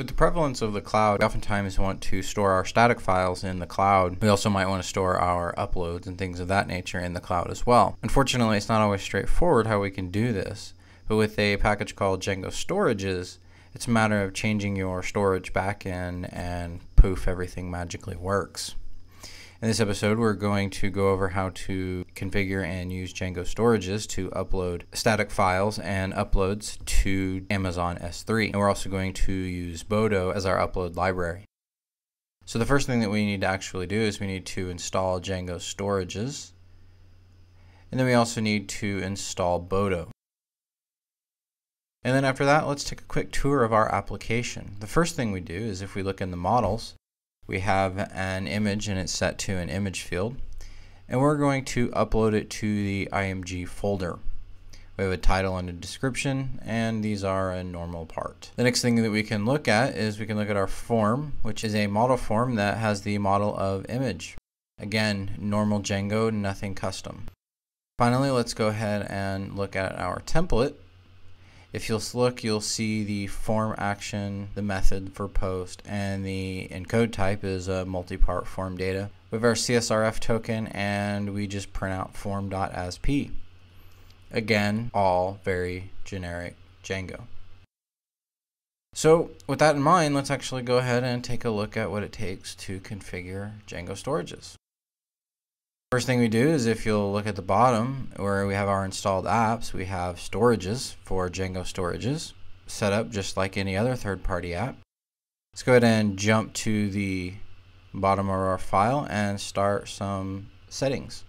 With the prevalence of the cloud, we oftentimes want to store our static files in the cloud. We also might want to store our uploads and things of that nature in the cloud as well. Unfortunately, it's not always straightforward how we can do this, but with a package called Django Storages, it's a matter of changing your storage backend and poof, everything magically works. In this episode, we're going to go over how to configure and use Django Storages to upload static files and uploads to Amazon S3. And we're also going to use Boto as our upload library. So the first thing that we need to actually do is we need to install Django Storages. And then we also need to install Boto. And then after that, let's take a quick tour of our application. The first thing we do is if we look in the models, we have an image and it's set to an image field, and we're going to upload it to the img folder. We have a title and a description, and these are a normal part. The next thing that we can look at is we can look at our form, which is a model form that has the model of image. Again, normal Django, nothing custom. Finally, let's go ahead and look at our template. If you'll look, you'll see the form action, the method for post, and the encode type is a multi-part form data. We have our CSRF token, and we just print out form.asp. Again, all very generic Django. So with that in mind, let's actually go ahead and take a look at what it takes to configure Django Storages. First thing we do is if you'll look at the bottom where we have our installed apps, we have storages for Django Storages set up just like any other third-party app. Let's go ahead and jump to the bottom of our file and start some settings.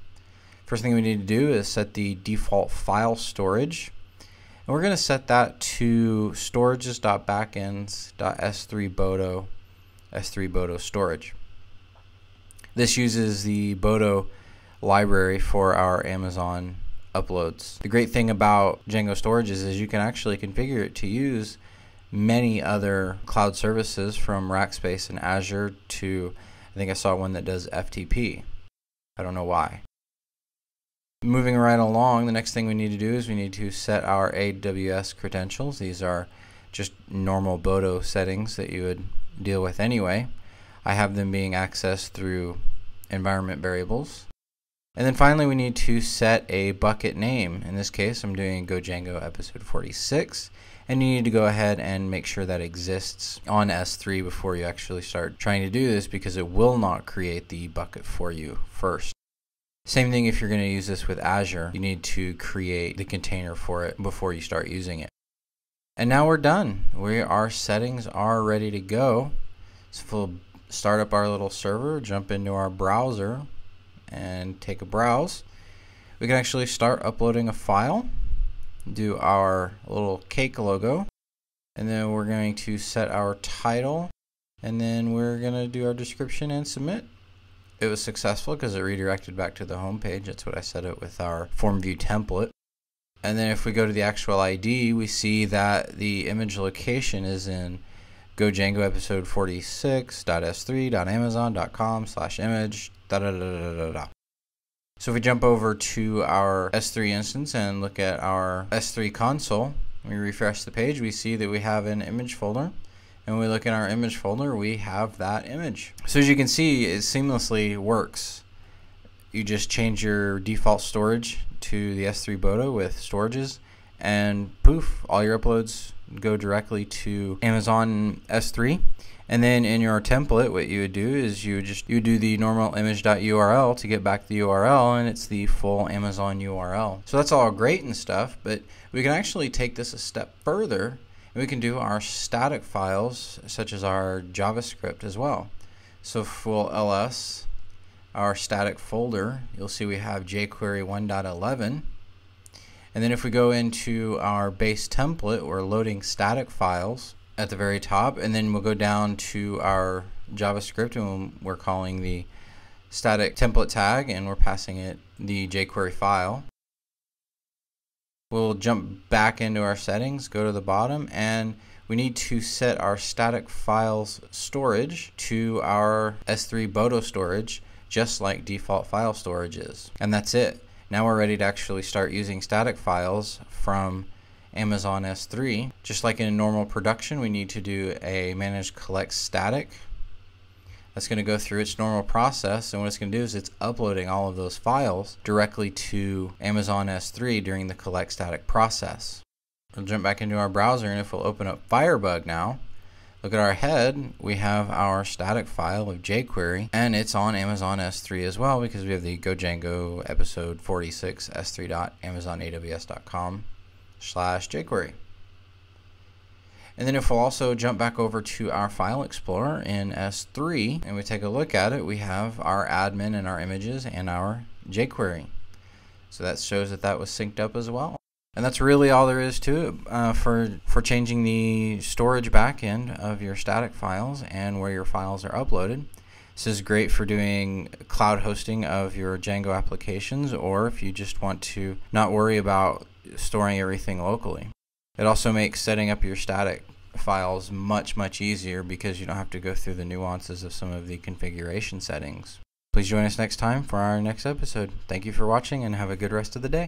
First thing we need to do is set the default file storage, and we're going to set that to storages.backends.s3boto s3boto storage. This uses the Boto library for our Amazon uploads. The great thing about Django Storages is you can actually configure it to use many other cloud services, from Rackspace and Azure to, I think I saw one that does FTP. I don't know why. Moving right along, the next thing we need to do is we need to set our AWS credentials. These are just normal Boto settings that you would deal with anyway. I have them being accessed through environment variables. And then finally, we need to set a bucket name. In this case, I'm doing GoDjango episode 46, and you need to go ahead and make sure that exists on S3 before you actually start trying to do this, because it will not create the bucket for you first. Same thing if you're going to use this with Azure. You need to create the container for it before you start using it. And now we're done. Our settings are ready to go. So we'll start up our little server, jump into our browser, and take a browse. We can actually start uploading a file, do our little cake logo, and then we're going to set our title, and then we're going to do our description and submit. It was successful because it redirected back to the home page. That's what I set it with our FormView template. And then if we go to the actual ID, we see that the image location is in GoDjango episode 46.s3.amazon.com/image. So if we jump over to our S3 instance and look at our S3 console, we refresh the page, we see that we have an image folder, and we look in our image folder, we have that image. So as you can see, it seamlessly works. You just change your default storage to the S3 Boto with storages, and poof, all your uploads go directly to Amazon S3. And then in your template, what you would do is you would do the normal image.url to get back the URL, and it's the full Amazon URL. So that's all great and stuff, but we can actually take this a step further, and we can do our static files such as our JavaScript as well. So if we'll ls our static folder, you'll see we have jQuery 1.11. And then if we go into our base template, we're loading static files at the very top, and then we'll go down to our JavaScript, and we're calling the static template tag, and we're passing it the jQuery file. We'll jump back into our settings, go to the bottom, and we need to set our static files storage to our S3 Boto storage, just like default file storage is. And that's it. Now we're ready to actually start using static files from Amazon S3. Just like in a normal production, we need to do a manage collect static. That's going to go through its normal process, and what it's going to do is it's uploading all of those files directly to Amazon S3 during the collect static process. We'll jump back into our browser, and if we'll open up Firebug now, look at our head, we have our static file of jQuery, and it's on Amazon S3 as well because we have the GoDjango episode 46 s3.amazonaws.com/jQuery. And then if we'll also jump back over to our file explorer in S3 and we take a look at it, we have our admin and our images and our jQuery. So that shows that that was synced up as well. And that's really all there is to it for changing the storage backend of your static files and where your files are uploaded. This is great for doing cloud hosting of your Django applications, or if you just want to not worry about storing everything locally. It also makes setting up your static files much, much easier because you don't have to go through the nuances of some of the configuration settings. Please join us next time for our next episode. Thank you for watching and have a good rest of the day.